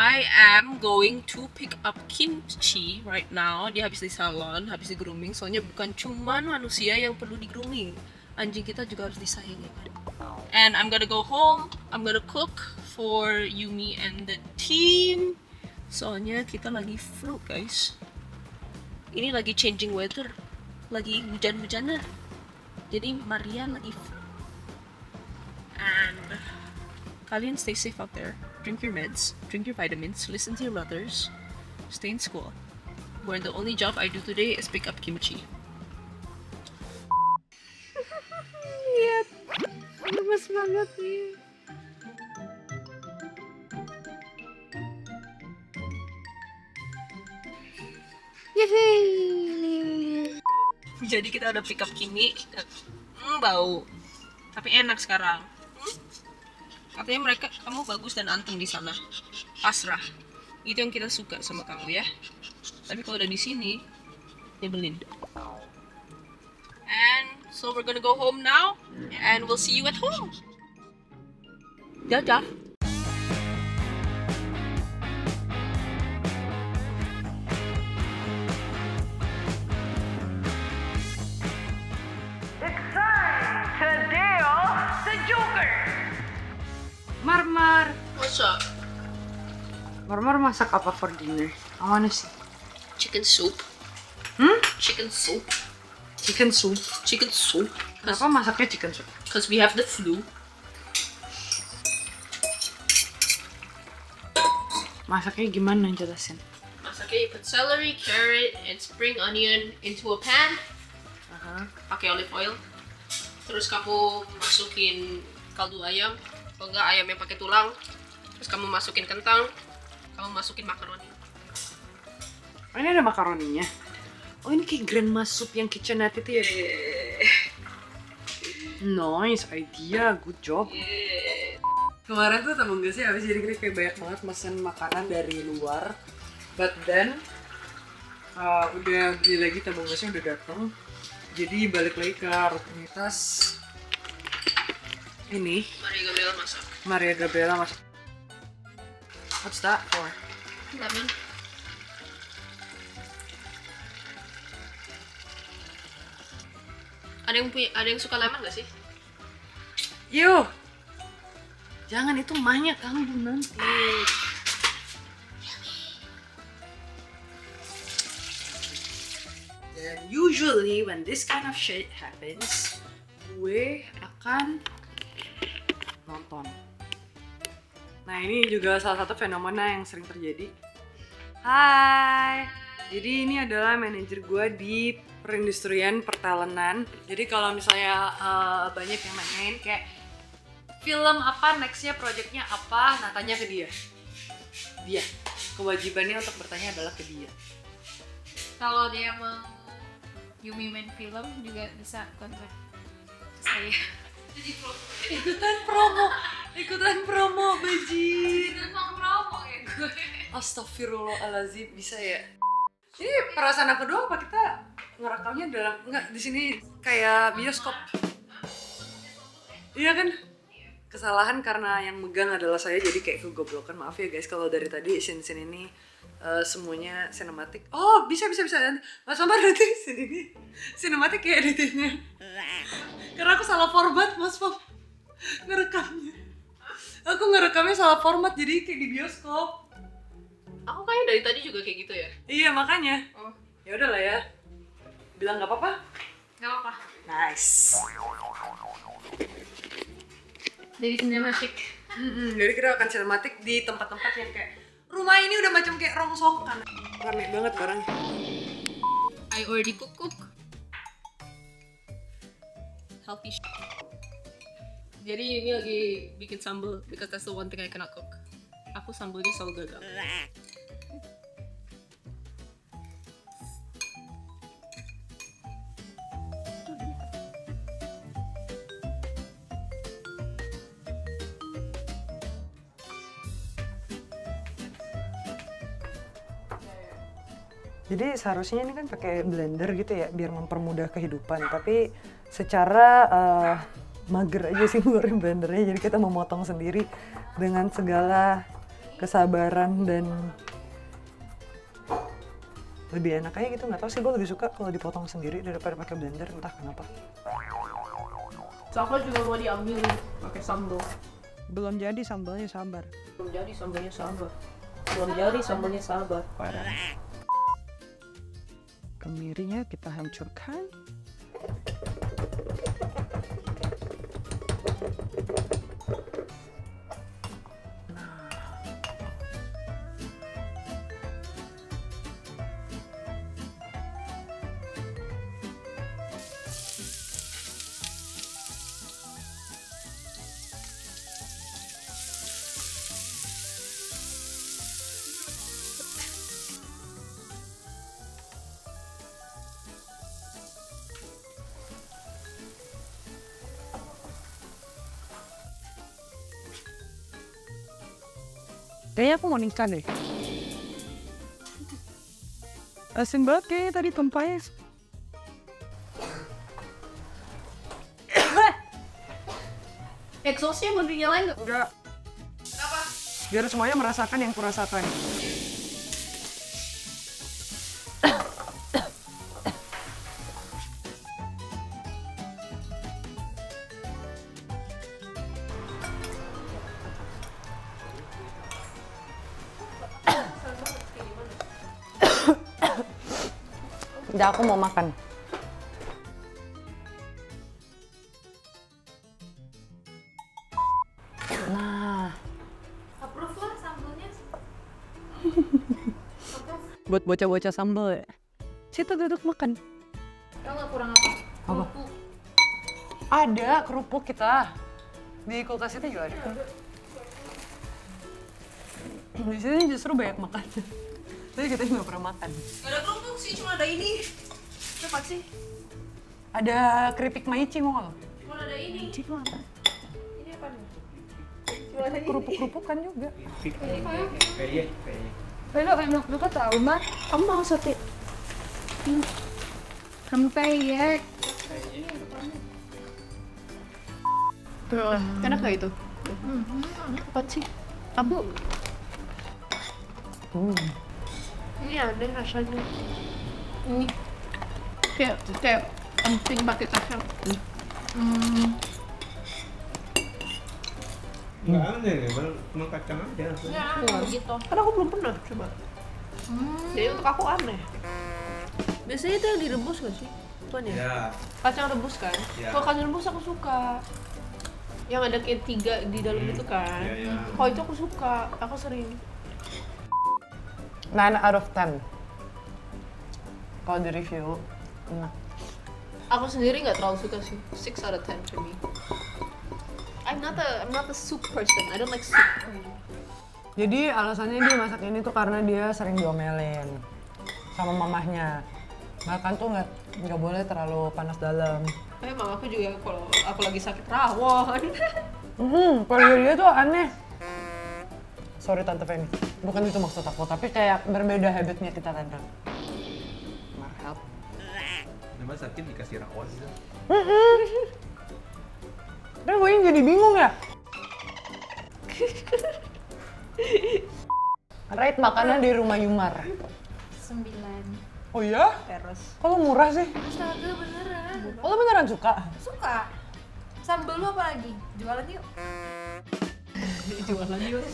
I am going to pick up kimchi right now. Dia habis di salon, habis di grooming. Soalnya bukan cuman manusia yang perlu di grooming, anjing kita juga harus disayangi. And I'm gonna go home, I'm gonna cook for Yumi and the team. Soalnya kita lagi flu guys. Ini lagi changing weather, lagi hujan-hujanan. Jadi Maria lagi flu. And kalian stay safe out there. Drink your meds, drink your vitamins, listen to your brothers, stay in school. Where the only job I do today is pick up kimchi. Lihat, lemes banget nih. Jadi kita udah pick up kimi, bau, tapi enak sekarang. Katanya mereka, kamu bagus dan anteng di sana. Pasrah. Itu yang kita suka sama kamu ya. Tapi kalau udah di sini, nyebelin. And so we're gonna go home now, and we'll see you at home. Dadah. It's time to deal the Joker. Marmar, what's up? Marmar masak apa for dinner? I wanna see. Chicken soup. Hmm? Chicken soup. Chicken soup. Chicken soup. Kenapa masaknya chicken soup? Because we have the flu. Masaknya gimana, jelasin? Masaknya you put celery, carrot, and spring onion into a pan. Pakai olive oil. Terus kamu masukin kaldu ayam. Kalau enggak ayamnya pakai tulang, terus kamu masukin kentang, kamu masukin makaroni. Oh, ini ada makaroninya. Oh, ini kayak grandma soup yang kitchenette itu ya. Nice idea, good job. Kemarin tuh temen gue sih habis jadi kayak banyak banget mesen makanan dari luar. But then udah beli lagi, temen gue sih udah datang. Jadi balik lagi ke rutinitas ini. Maria Gabriela masak. Maria Gabriela masak. What's that for? Lemon. Ada yang suka lemon gak sih? Yo, jangan, itu mahnya kamu nanti. And usually when this kind of shit happens, gue akan nonton. Nah, ini juga salah satu fenomena yang sering terjadi. Hai. Jadi ini adalah manajer gue di perindustrian pertelenan. Jadi kalau misalnya banyak yang main kayak film apa, nextnya projectnya apa, nah tanya ke dia. Dia kewajibannya untuk bertanya adalah ke dia. Kalau dia mau Yumi main film juga bisa kontak saya. Ikutan promo bajir. Astagfirullahaladzim, bisa ya? Ini perasaan aku doang apa kita ngerekamnya dalam, enggak, di sini kayak bioskop. Iya kan? Kesalahan karena yang megang adalah saya, jadi kayak kegoblokan. Maaf ya guys kalau dari tadi scene-scene ini semuanya sinematik. Oh, bisa Mas Omar nanti sini nih sinematik ya editingnya. Karena aku salah format Mas Pop ngerekamnya. Aku ngerekamnya salah format, jadi kayak di bioskop. Aku kayak dari tadi juga kayak gitu ya. Iya makanya. Oh. Ya udahlah ya. Bilang nggak apa-apa? Nggak apa-apa. Nice. Jadi sinematik. Jadi kita akan sinematik di tempat-tempat yang kayak rumah ini udah macam kayak rongsokan. Rame banget barangnya. I already cook. Healthy. Jadi ini lagi bikin sambal because that's the one thing I cannot cook. Aku sambalnya selalu gagal. Jadi seharusnya ini kan pakai blender gitu ya, biar mempermudah kehidupan. Tapi secara mager aja sih ngeluarin blendernya, jadi kita memotong sendiri dengan segala kesabaran dan lebih enak aja gitu. Nggak tau sih, gue lebih suka kalau dipotong sendiri daripada pakai blender, entah kenapa. Coklat juga mau diambil pakai sambal. Belum jadi sambalnya sabar. Belum jadi sambalnya sabar. Belum jadi sambalnya sabar. Parah. Kemirinya kita hancurkan. Kayaknya aku mau nikah deh. Asin banget kayaknya tadi tempatnya. Exhaustnya mau dinyalain nggak? Enggak. Kenapa? Biar semuanya merasakan yang kurasakan. Udah, aku mau makan. Nah. Approve lah sambelnya. Buat bocah-bocah sambel ya. Situ duduk makan. Tau nggak kurang apa? Kerupuk. Ada kerupuk kita. Di kulkas itu juga ada. Di sini justru banyak makan. Tapi kita nggak pernah makan. Gak ada kerupuk sih, cuma ada ini. Cepat sih. Ada keripik maici mau nggak? Cuma ada ini. Maici mana? Ini apa nih? Cuma ada kerupuk-kerupukan juga. Ini kayak. Kayak lu kan tahu mah. Kamu mau sotik? Kempeyek. Tuh, enak nggak itu? Cepat sih. Abu. Ini ada rasanya. Ini kayak emping pakai kacang. Nggak aneh nih, cuma kacang aja rasanya. Nggak gitu. Karena aku belum pernah coba. Jadi untuk aku aneh. Biasanya itu yang direbus nggak sih? Tuan ya? Ya. Kacang rebus kan? Ya. Kalau kacang rebus aku suka. Yang ada kayak tiga di dalam itu kan? Ya, ya. Kalau itu aku suka, aku sering. 9/10 kalau di review, enak. Aku sendiri nggak terlalu suka sih. 6/10 for me. I'm not a soup person. I don't like soup. Jadi alasannya dia masak ini tuh karena dia sering diomelin sama mamahnya. Makan tuh nggak boleh terlalu panas dalam. Eh, mamaku juga kalau aku lagi sakit rawon. Kalau dia tuh aneh. Sorry Tante Penny, bukan itu maksud aku, tapi kayak berbeda habitnya kita kadang. Maaf. Nama sakit dikasih rawon. Terus gue yang jadi bingung ya? Rate makanan di rumah Yumar. 9. Oh iya? Terus. Kok murah sih? Astaga beneran. Oh lo beneran suka? Suka. Sambel lo apa lagi? Jualan yuk. Jualan yuk.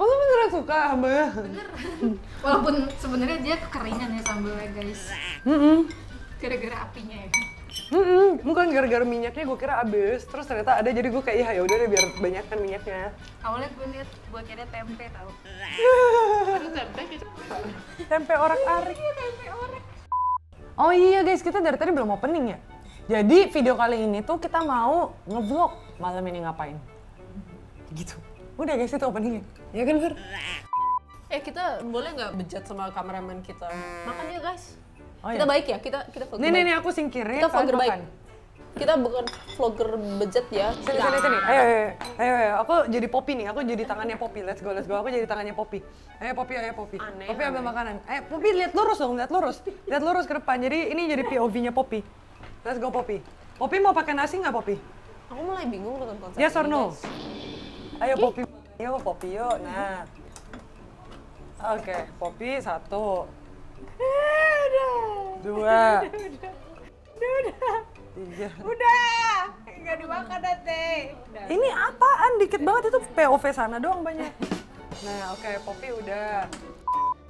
Oh, lu beneran suka sambalnya? Beneran. Walaupun sebenarnya dia kekeringan ya sambalnya, guys. Gara-gara apinya ya? Bukan gara-gara minyaknya, gue kira abis. Terus ternyata ada, jadi gue kayak, ya udah deh biar banyakkan minyaknya. Awalnya gue liat, gue kira tempe tau. Itu tempe gitu. Tempe orak-arik. Iya, tempe orak. Oh iya guys, kita dari tadi belum opening ya? Jadi video kali ini tuh kita mau nge-vlog malam ini ngapain. Gitu. Udah guys, itu openingnya. Ya kan, Fer? Kita boleh nggak bejat sama kameramen kita? Makan ya guys. Oh, kita iya. Baik ya? Kita vlogger baik. Nih, aku singkirin. Kita vlogger baik. Kita bukan vlogger bejat ya. Sini. Ayo. Aku jadi Poppy nih. Aku jadi tangannya Poppy. Let's go. Aku jadi tangannya Poppy. Ayo Poppy. Poppy ambil makanan. Ayo Poppy, lihat lurus dong, lihat lurus ke depan. Jadi ini jadi POV-nya Poppy. Let's go Poppy. Poppy mau pakai nasi nggak Poppy? Aku mulai bingung nonton konsep. Yes or no? Ayo Poppy. Yuk, Poppy, yuk. Nah, Oke, Poppy satu. Dua. Tiga. Udah. Enggak dimakan nanti. Ini apaan? Dikit banget itu POV sana doang banyak. Nah, oke, Poppy udah.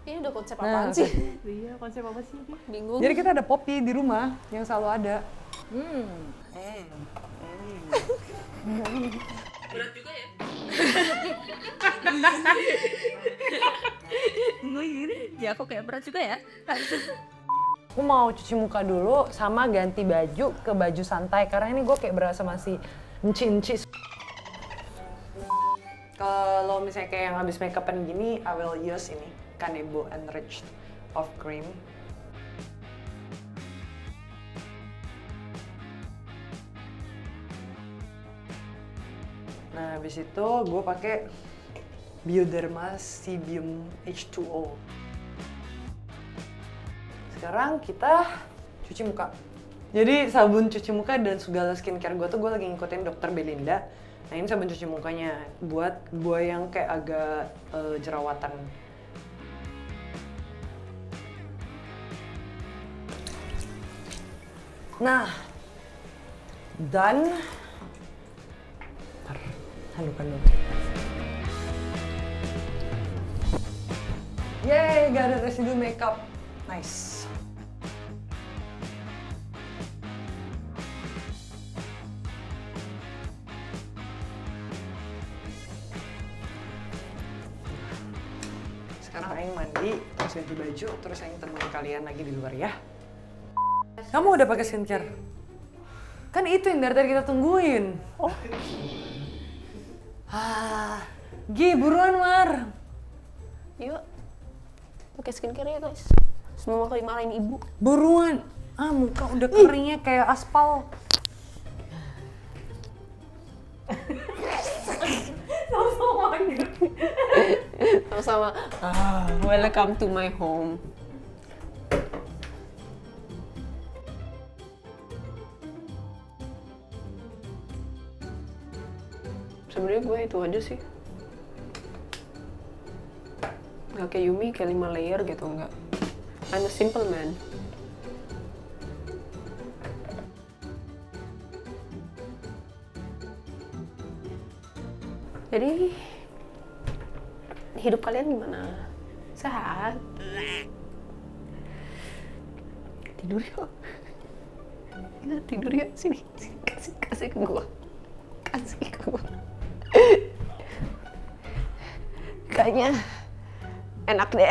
Ini udah konsep apaan sih? Iya, konsep apa sih? Bingung. Jadi kita ada Poppy di rumah yang selalu ada. Berat juga ya? Ya aku kayak berat juga ya? Aku mau cuci muka dulu sama ganti baju ke baju santai karena ini gue kayak berasa masih enci-enci. Kalau misalnya kayak yang habis make up-an gini, I will use ini Konebo Enriched of Cream. Nah, habis itu gue pakai Bioderma Sibium H2O. Sekarang kita cuci muka. Jadi sabun cuci muka dan segala skincare gue tuh gue lagi ngikutin dokter Belinda. Nah, ini sabun cuci mukanya buat gue yang kayak agak jerawatan. Nah, dan halukan dulu. Yeay, gak ada residu makeup. Nice. Sekarang Aing mandi, terus ganti baju, terus Aing temuin kalian lagi di luar ya. Kamu udah pakai skincare? Kan itu yang dari tadi kita tungguin. Oh. Ah, Gi, buruan Mar. Yuk, pakai skincare ya guys. Semua kali marahin ibu. Buruan. Ah, muka udah keringnya kayak aspal. Sama-sama. Sama-sama. Ah, welcome to my home. Sebenarnya gue itu aja sih, nggak kayak Yumi kayak 5 layer gitu, nggak. I'm a simple man. Jadi hidup kalian gimana? Sehat? Tidur yuk. Nah, tidur yuk, sini, sini kasih ke gue, kasih ke gue. Kayaknya enak deh.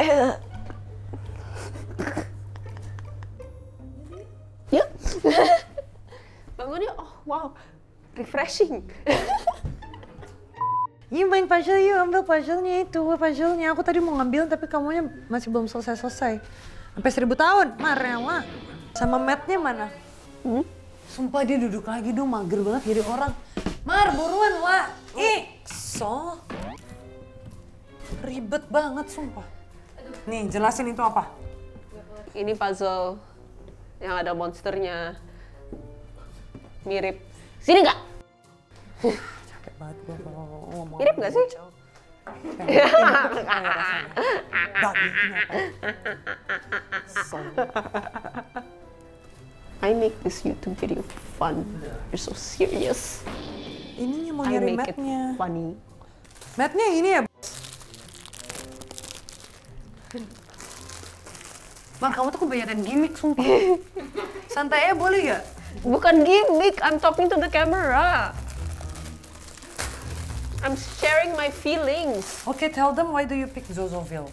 Yuk. Bangun yuk. Oh, wow. Refreshing. Iya, main puzzle yuk. Ambil puzzle-nya itu. Puzzle-nya. Aku tadi mau ngambil tapi kamunya masih belum selesai-selesai. Sampai 1000 tahun. Marella. Sama Matt-nya mana? Hmm? Sumpah dia duduk lagi dong. Mager banget jadi orang. Mar, buruan lah. So. Ribet banget, sumpah. Nih, jelasin itu apa. Ini puzzle yang ada monsternya. Mirip. Sini nggak? Capek banget gue kalau ngomong. Mirip nggak sih? I make this YouTube video fun. You're so serious. Ini yang mau nyari matnya. Funny. Matnya ini ya? Bang, kamu tuh kebanyakan gimmick, sumpah. Santai ya, boleh gak? Bukan gimmick, I'm talking to the camera. I'm sharing my feelings. Okay, tell them why do you pick Zozoville?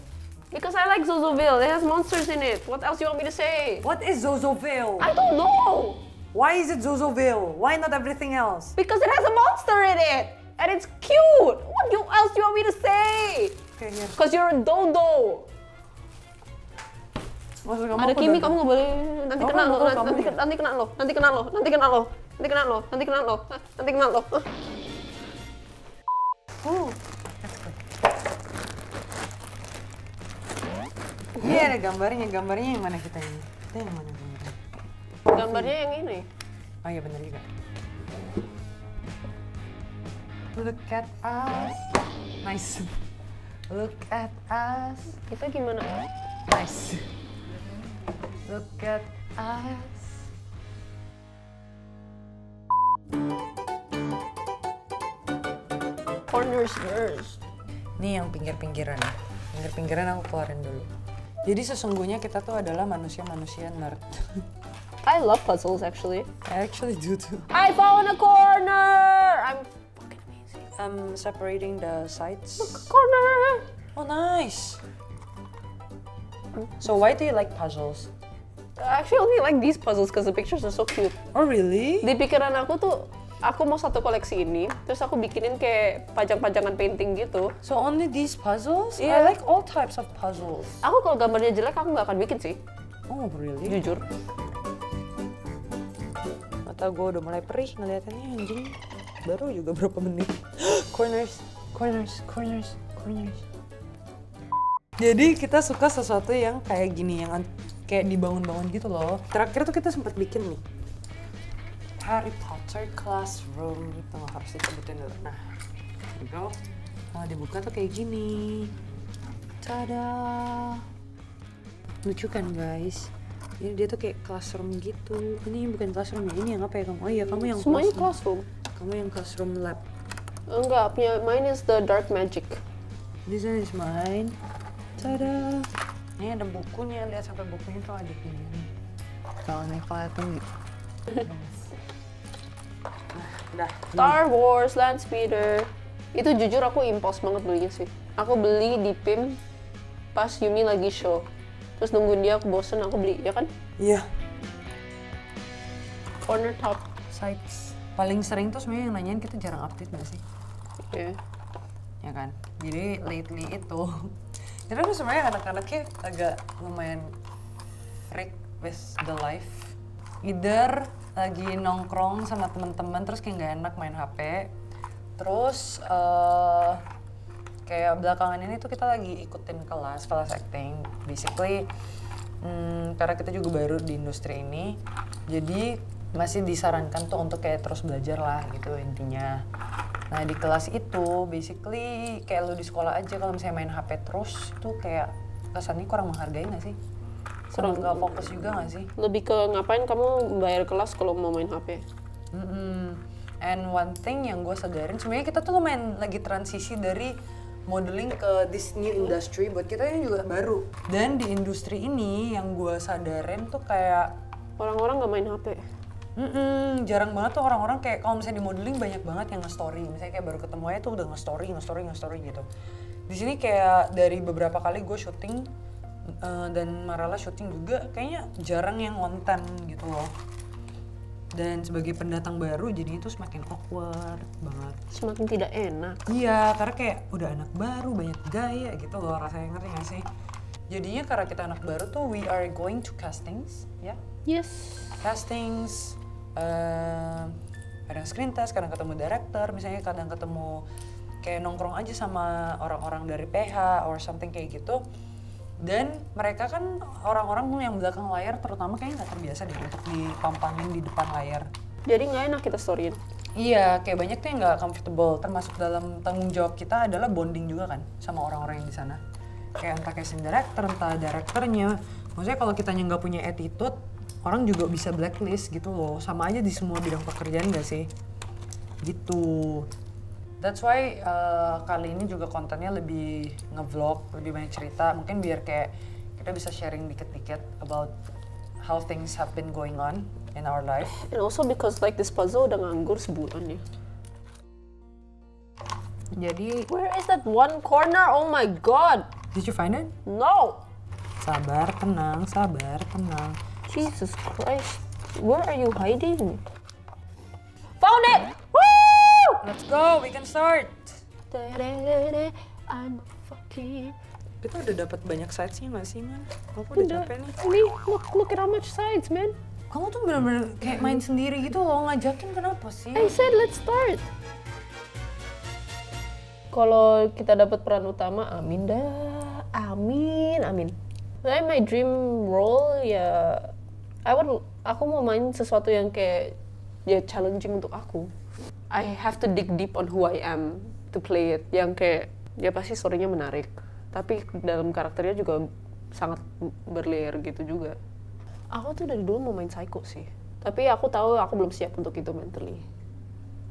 Because I like Zozoville, it has monsters in it. What else you want me to say? What is Zozoville? I don't know. Why is it Zozoville? Why not everything else? Because it has a monster in it. And it's cute. What else do you want me to say? Okay, here. Because you're a dodo. Ada Kimi, kamu nggak boleh, nanti kena lo, nanti kena lo, nanti kena lo, nanti kena lo, nanti kena lo, nanti kena lo, nanti kena lo. Ini ada gambarnya, gambarnya yang mana kita ini? Kita yang mana? Gambarnya yang ini. Oh iya benar juga. Look at us, nice. Look at us. Itu gimana? Nice. Look at us. Corners first. Nih yang pinggir-pinggiran. Pinggir-pinggiran aku keluarin dulu. Jadi sesungguhnya kita tuh adalah manusia-manusia nerd. I love puzzles actually. I actually do too. I found a corner! I'm fucking amazing. I'm separating the sides. Look, corner! Oh, nice! So why do you like puzzles? I actually only like these puzzles because the pictures are so cute. Oh, really? Di pikiran aku tuh, aku mau satu koleksi ini, terus aku bikinin kayak pajang-pajangan painting gitu. So only these puzzles? Yeah. I like all types of puzzles. Aku kalau gambarnya jelek, aku nggak akan bikin sih. Oh, really? Jujur. Mata gue udah mulai perih ngeliatannya anjing. Baru juga berapa menit. Corners, corners, corners, corners. Jadi kita suka sesuatu yang kayak gini, yang kayak dibangun-bangun gitu loh. Terakhir tuh kita sempat bikin nih. Harry Potter Classroom gitu, harus disebutin dulu. Nah, here we go. Kalau dibuka tuh kayak gini. Tada! Lucu kan guys? Ini dia tuh kayak classroom gitu. Ini bukan classroom, ini yang apa ya kamu? Oh iya, kamu yang semuanya classroom. Kamu yang classroom lab. Enggak, punya mine is the dark magic. This one is mine. Tada! Ini ada bukunya, lihat sampai bukunya tuh ada gini. Kalau nih kelihatan gitu. Nah, Star Wars, Land Speeder. Itu jujur aku impulse banget belinya sih. Aku beli di PIM pas Yumi lagi show. Terus nungguin dia, aku bosen, aku beli, ya kan? Iya. Corner top sides. Paling sering tuh sebenarnya yang nanyain, kita jarang update gak sih? Iya. Yeah. Ya kan? Jadi lately itu. Jadi aku sebenarnya anak-anaknya agak lumayan freak with the life. Either lagi nongkrong sama temen-temen, terus kayak gak enak main HP. Terus kayak belakangan ini tuh kita lagi ikutin kelas acting. Basically, karena kita juga baru di industri ini, jadi masih disarankan tuh untuk kayak terus belajar lah gitu intinya. Nah di kelas itu, basically kayak lu di sekolah aja kalau misalnya main HP terus tuh kayak kesannya kurang menghargai gak sih? Kurang gak fokus juga gak sih? Lebih ke ngapain kamu bayar kelas kalau mau main HP? And one thing yang gue sadarin, sebenarnya kita tuh lumayan lagi transisi dari modeling ke this new industry, buat kita ini juga baru. Dan di industri ini yang gue sadarin tuh kayak orang-orang nggak main HP. Jarang banget tuh orang-orang kayak kalau misalnya di modeling banyak banget yang nge-story. Misalnya kayak baru ketemu aja tuh udah nge-story gitu. Di sini kayak dari beberapa kali gue syuting dan Marella syuting juga, kayaknya jarang yang konten gitu loh. Dan sebagai pendatang baru jadinya itu semakin awkward banget. Semakin tidak enak. Iya, karena kayak udah anak baru, banyak gaya gitu loh rasanya, ngerti gak sih? Jadinya karena kita anak baru tuh we are going to castings, ya? Yeah? Yes. Castings, kadang screen test, kadang ketemu director, misalnya kadang ketemu kayak nongkrong aja sama orang-orang dari PH or something kayak gitu. Dan mereka kan orang-orang yang belakang layar terutama kayaknya nggak terbiasa deh untuk dipampangin di depan layar. Jadi nggak enak kita storyin. Iya, kayak banyak tuh yang nggak comfortable. Termasuk dalam tanggung jawab kita adalah bonding juga kan sama orang-orang yang di sana. Kayak entah casting director, entah directornya. Maksudnya kalau kitanya nggak punya attitude, orang juga bisa blacklist gitu loh. Sama aja di semua bidang pekerjaan nggak sih? Gitu. That's why kali ini juga kontennya lebih nge-vlog, lebih banyak cerita. Mungkin biar kayak kita bisa sharing dikit-dikit about how things have been going on in our life. And also because like this puzzle udah nganggur sebulan ya. Jadi... Where is that one corner? Oh my god! Did you find it? No! Sabar, tenang, sabar, tenang. Jesus Christ, where are you hiding? Found it! Woo! Let's go, we can start. I'm fucking. Kita udah dapat banyak sidesnya nggak sih, man? Aku udah capek nih. Ini look at how much sides, man. Kamu tuh bener-bener kayak main sendiri gitu loh, ngajakin kenapa sih? I said let's start. Kalau kita dapat peran utama, amin dah, amin, amin. Nah, my dream role ya, aku mau main sesuatu yang kayak ya challenging untuk aku. I have to dig deep on who I am to play it. Yang kayak dia pasti story-nya menarik, tapi dalam karakternya juga sangat berlayer gitu juga. Aku tuh dari dulu mau main psycho sih, tapi aku tahu aku belum siap untuk itu mentally.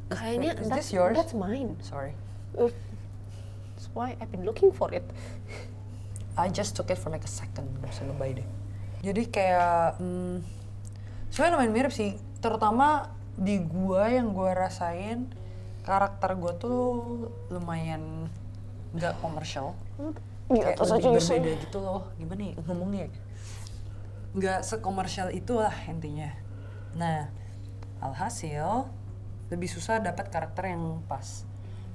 Kayaknya that's mine. Sorry. That's why I've been looking for it. I just took it for like a second, langsung lebay deh. Jadi kayak, sebenarnya lumayan mirip sih, terutama di gua yang gua rasain karakter gua tuh lumayan nggak komersial. Kayak lebih berbeda gitu loh, gimana ya ngomongnya? Nggak sekomersial itulah intinya. Nah, alhasil lebih susah dapat karakter yang pas.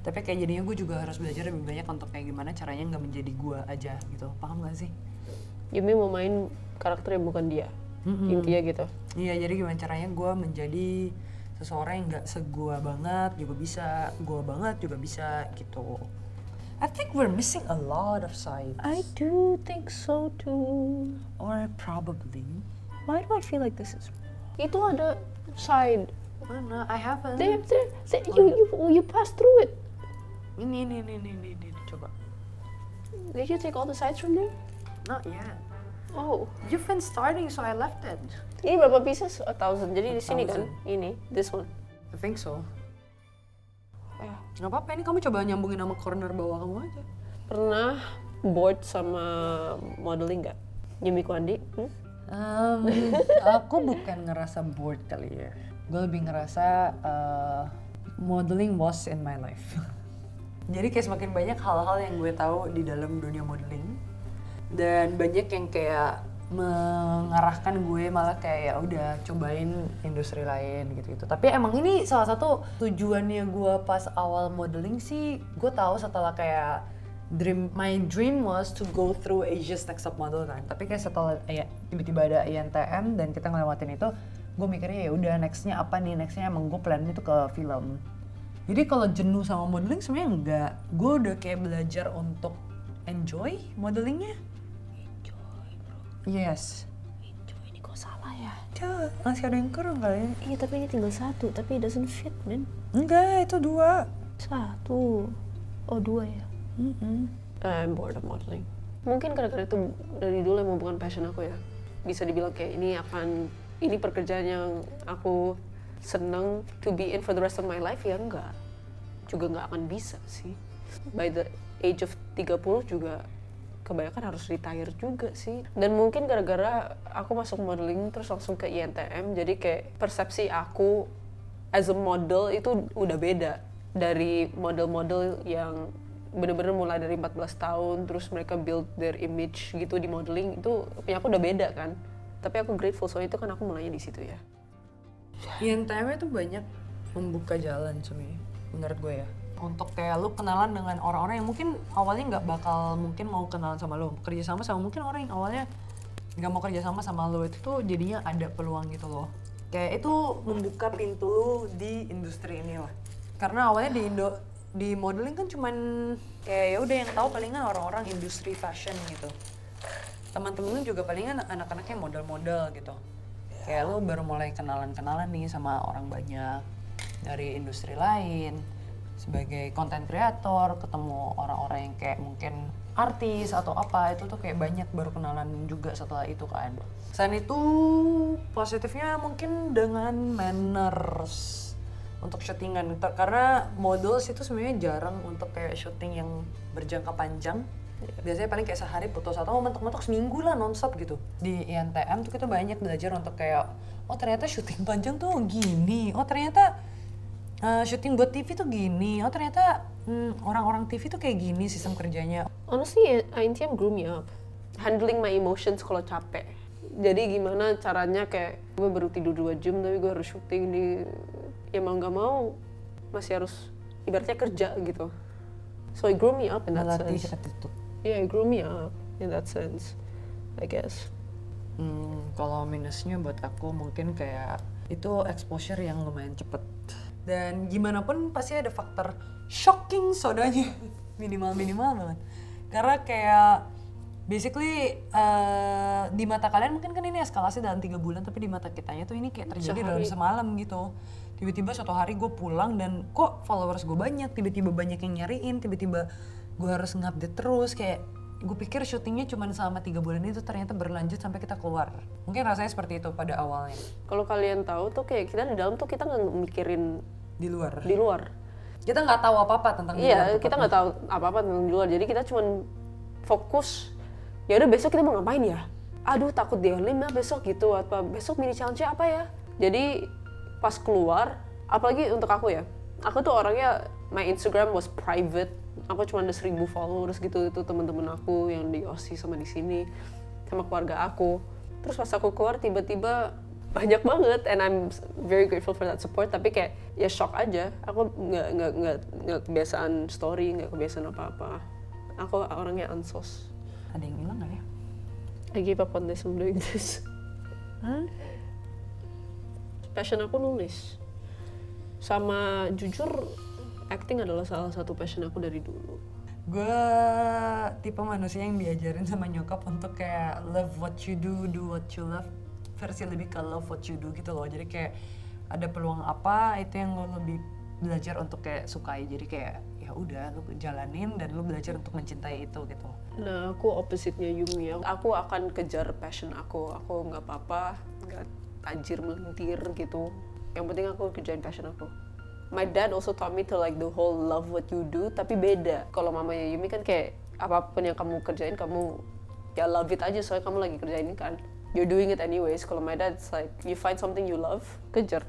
Tapi kayak jadinya gue juga harus belajar lebih banyak untuk kayak gimana caranya nggak menjadi gue aja gitu. Paham gak sih? Yumi mau main karakter yang bukan dia, intinya gitu. Iya, jadi gimana caranya gue menjadi seseorang yang nggak segua banget juga bisa, gua banget juga bisa gitu. I think we're missing a lot of sides. I do think so too. Or probably. Why do I feel like this is? Itu ada side. Mana? I haven't. You pass through it. Ini. Coba. Did you take all the sides from there? Not yet. Oh. You've been starting, so I left it. Ini berapa pieces? 1,000. Jadi di sini kan? Ini, this one. I think so. Nggak apa-apa, ini kamu coba nyambungin sama corner bawah kamu aja. Pernah board sama modeling nggak? Yumi Kwandy? Aku bukan ngerasa bored kali ya. Gue lebih ngerasa modeling was in my life. Jadi kayak semakin banyak hal-hal yang gue tahu di dalam dunia modeling dan banyak yang kayak mengarahkan gue malah kayak udah cobain industri lain gitu-gitu. Tapi emang ini salah satu tujuannya gue pas awal modeling sih, gue tahu setelah kayak my dream was to go through Asia's Next Top Model kan. Tapi kayak setelah ya, tiba-tiba ada INTM dan kita ngelewatin itu, gue mikirnya ya udah nextnya apa nih, nextnya emang gue plannya tuh ke film. Jadi kalau jenuh sama modeling sebenarnya enggak, gue udah kayak belajar untuk enjoy modelingnya. Yes. Ini kok salah ya? Duh, masih ada yang kurang kali ya? Iya, tapi ini tinggal satu, tapi it doesn't fit, man. Enggak, itu dua. Satu. Oh, dua ya? I'm bored of modeling. Mungkin kadang-kadang itu dari dulu emang bukan passion aku ya. Bisa dibilang kayak ini pekerjaan yang aku seneng to be in for the rest of my life, ya enggak. Juga enggak akan bisa sih. By the age of 30 juga kebanyakan harus retire juga sih. Dan mungkin gara-gara aku masuk modeling terus langsung ke INTM, jadi kayak persepsi aku as a model itu udah beda dari model-model yang bener-bener mulai dari 14 tahun terus mereka build their image gitu di modeling, itu punya aku udah beda kan. Tapi aku grateful soal itu kan aku mulainya di situ ya. INTM itu banyak membuka jalan sebenarnya menurut gue ya. Untuk kayak lu kenalan dengan orang-orang yang mungkin awalnya nggak bakal mungkin mau kenalan sama lu, kerjasama sama mungkin orang yang awalnya nggak mau kerjasama sama lu, itu tuh jadinya ada peluang gitu loh. Kayak itu membuka pintu lu di industri ini lah. Karena awalnya di modeling kan cuman kayak ya udah yang tahu palingan orang-orang industri fashion gitu. Teman-teman juga palingan anak-anaknya model-model gitu. Kayak lu baru mulai kenalan-kenalan nih sama orang banyak dari industri lain. Sebagai konten kreator, ketemu orang-orang yang kayak mungkin artis atau apa, itu tuh kayak banyak baru kenalan juga setelah itu kan. Selain itu, positifnya mungkin dengan manners untuk syutingan. Karena models itu sebenarnya jarang untuk kayak syuting yang berjangka panjang. Biasanya paling kayak sehari putus atau mentok-mentok seminggu lah non-stop gitu. Di INTM tuh kita banyak belajar untuk kayak, oh ternyata syuting panjang tuh gini, oh ternyata syuting buat TV tuh gini, oh ternyata orang-orang TV tuh kayak gini sistem kerjanya. Honestly, INTM grew me up. Handling my emotions kalau capek. Jadi gimana caranya kayak gue baru tidur 2 jam tapi gue harus syuting di... Ya mau gak mau, masih harus ibaratnya kerja gitu. So it grew me up in that sense. Yeah, it grew me up in that sense, I guess. Kalau minusnya buat aku mungkin kayak itu exposure yang lumayan cepet. Dan gimana pun pasti ada faktor shocking sodanya, minimal banget. Karena kayak basically di mata kalian mungkin kan ini eskalasi dalam 3 bulan, tapi di mata kitanya tuh ini kayak terjadi dalam semalam gitu. Tiba-tiba suatu hari gue pulang dan kok followers gue banyak, tiba-tiba banyak yang nyariin, tiba-tiba gue harus ngupdate terus, kayak gue pikir syutingnya cuma selama 3 bulan itu, ternyata berlanjut sampai kita keluar. Mungkin rasanya seperti itu pada awalnya. Kalau kalian tahu tuh kayak kita di dalam tuh kita nggak mikirin di luar. Di luar. Kita nggak tahu apa-apa tentang di luar. Iya, kita nggak tahu apa-apa tentang di luar. Jadi kita cuma fokus, ya udah besok kita mau ngapain ya? Aduh takut diolim ya besok gitu, apa besok mini challenge apa ya? Jadi pas keluar, apalagi untuk aku ya, aku tuh orangnya my Instagram was private. Aku cuma ada 1000 followers gitu, itu temen-temen aku yang di OSI sama di sini, sama keluarga aku. Terus pas aku keluar tiba-tiba banyak banget, and I'm very grateful for that support. Tapi kayak ya shock aja, aku nggak kebiasaan story, nggak kebiasaan apa-apa. Aku orangnya ansos. Ada yang bilang nggak ya? I give up on this, I'm doing this. Hmm? Passion aku nulis, sama jujur acting adalah salah satu passion aku dari dulu. Gue tipe manusia yang diajarin sama nyokap untuk kayak love what you do, do what you love, versi lebih ke love what you do gitu loh. Jadi kayak ada peluang apa itu yang lo lebih belajar untuk kayak sukai. Jadi kayak ya udah lo jalanin dan lo belajar untuk mencintai itu gitu. Nah aku opposite-nya Yumi ya. Aku akan kejar passion aku. Aku nggak apa-apa, nggak tajir melintir gitu. Yang penting aku kerjain passion aku. My dad also taught me to like the whole love what you do, tapi beda. Kalau mamanya Yumi kan kayak apapun yang kamu kerjain kamu ya love it aja, soalnya kamu lagi kerjain kan. You're doing it anyways. Kalau my dad's like you find something you love, kejar.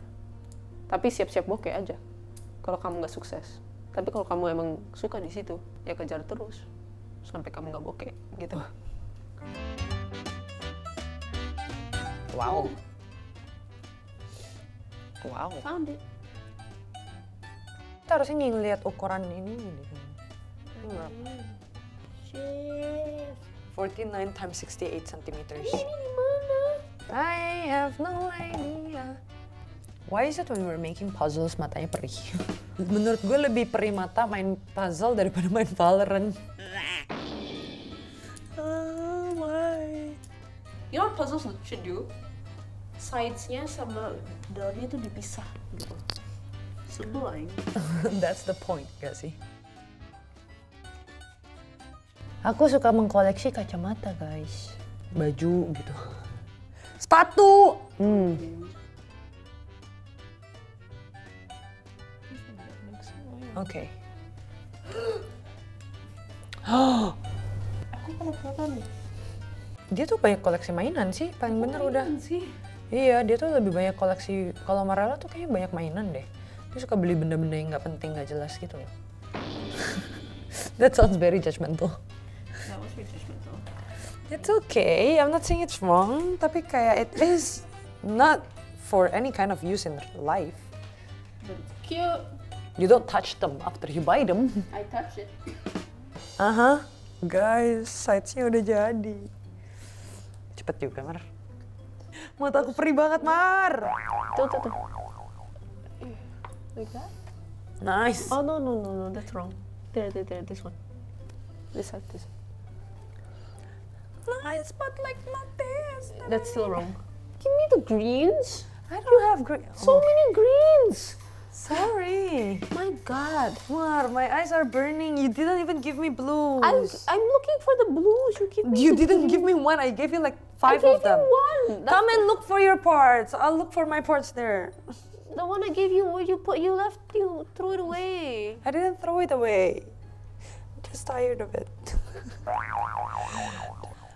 Tapi siap-siap bokeh aja kalau kamu nggak sukses. Tapi kalau kamu emang suka di situ, ya kejar terus sampai kamu nggak bokeh gitu. Wow. Wow. Found it. Kita harusnya ngeliat ukuran ini gitu. Ini berapa? 49 × 68 cm. Ini dimana? I have no idea. Why is it when we're making puzzles matanya perih? Menurut gue lebih perih mata main puzzle daripada main Valorant. Oh why? You know what puzzles should do? Sides-nya sama dalamnya itu dipisah gitu. Sebelum. That's the point, gak sih? Aku suka mengkoleksi kacamata, guys. Baju gitu. Sepatu! Hmm. Oke. Okay. Aku penasaran. Dia tuh banyak koleksi mainan sih, paling bener udah. Sih. Iya, dia tuh lebih banyak koleksi. Kalau Marella tuh kayaknya banyak mainan deh. Dia suka beli benda-benda yang nggak penting, nggak jelas gitu loh. That sounds very judgmental. That was very judgmental. It's okay, I'm not saying it's wrong, tapi kayak it is not for any kind of use in life. But it's cute. You don't touch them after you buy them. I touch it. Aha, guys, sides-nya udah jadi. Cepet juga, Mar. Mata aku perih banget, Mar. Tuh. Like that? Nice. Oh no, that's wrong. There, this one. This one. Nice, but like not this. That's still wrong. Give me the greens. I don't have green. So many greens. Sorry. My God. Mar, my eyes are burning. You didn't even give me blues. I'm looking for the blues. You didn't give me one. I gave you like 5 of them. I gave you one. Come and look for your parts. I'll look for my parts there. The one I gave you, you threw it away. I didn't throw it away. I'm just tired of it.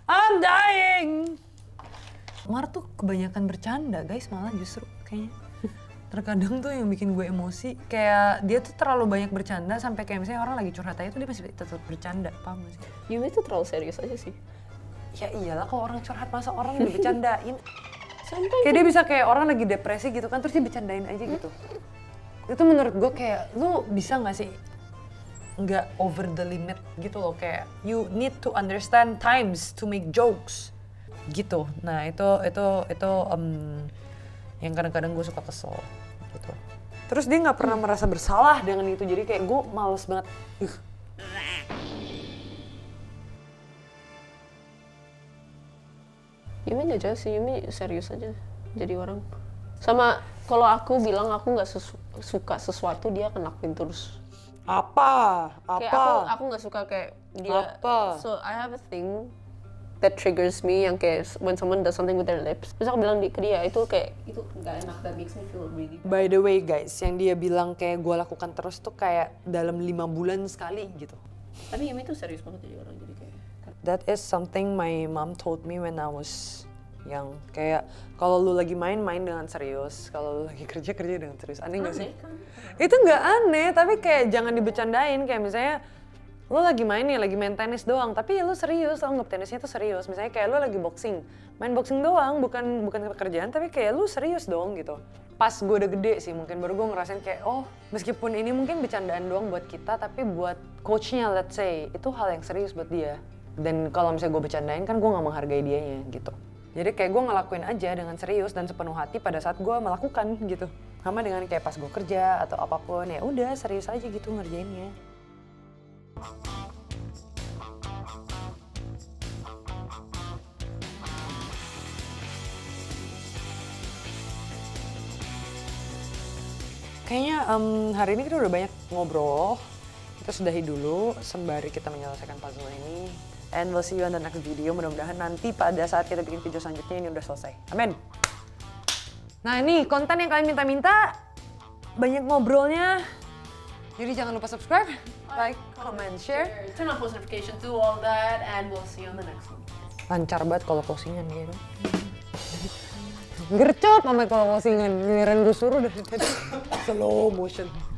I'm dying. Mar tuh kebanyakan bercanda, guys, malah justru kayaknya. Terkadang tuh yang bikin gue emosi, kayak dia tuh terlalu banyak bercanda sampai kayak misalnya orang lagi curhat aja tuh dia masih tetap bercanda, paham gak sih? Yumi tuh terlalu serius aja sih. Ya iyalah kalau orang curhat masa orang dibercandain. Kayak dia bisa kayak orang lagi depresi gitu kan, terus dia bercandain aja gitu. Itu menurut gue kayak, lu bisa gak sih nggak over the limit gitu loh, kayak you need to understand times to make jokes gitu. Nah itu yang kadang-kadang gue suka kesel gitu. Terus dia nggak pernah merasa bersalah dengan itu, jadi kayak gue males banget. Yumi nggak jauh sih, Yumi serius aja jadi orang. Sama kalau aku bilang aku nggak suka sesuatu, dia akan lakuin terus. Kayak aku nggak suka kayak dia. So I have a thing that triggers me yang kayak when someone does something with their lips. Terus aku bilang ke dia itu kayak itu nggak enak, that makes me feel really. By the way guys, yang dia bilang kayak gue lakukan terus tuh kayak dalam 5 bulan sekali gitu. Tapi Yumi tuh serius banget jadi orang, jadi kayak. That is something my mom told me when I was young. Kayak kalau lu lagi main, main dengan serius. Kalau lu lagi kerja, kerja dengan serius. Aneh nggak sih? Kan. Itu nggak aneh, tapi kayak jangan dibecandain. Kayak misalnya lo lagi main nih, lagi main tenis doang, tapi ya lo serius, lo anggap tenisnya tuh serius. Misalnya kayak lo lagi boxing, main boxing doang, bukan pekerjaan, tapi kayak lo serius dong gitu. Pas gue udah gede sih mungkin baru gue ngerasain kayak, oh meskipun ini mungkin bercandaan doang buat kita, tapi buat coachnya let's say, itu hal yang serius buat dia. Dan kalau misalnya gue bercandain kan gue gak menghargai dianya gitu. Jadi kayak gue ngelakuin aja dengan serius dan sepenuh hati pada saat gue melakukan gitu. Sama dengan kayak pas gue kerja atau apapun, ya udah serius aja gitu ngerjainnya. Kayaknya hari ini kita udah banyak ngobrol. Kita sudahi dulu sembari kita menyelesaikan puzzle ini. And we'll see you on the next video. Mudah-mudahan nanti pada saat kita bikin video selanjutnya ini udah selesai. Amin. Nah ini konten yang kalian minta-minta. Banyak ngobrolnya. Jadi jangan lupa subscribe, like, comment, share. Turn on post notification, do all that, and we'll see you on the next one. Lancar banget kalau closingan gitu. Gercep amat kalau closingan. Giliran gue suruh dari tadi. Slow motion.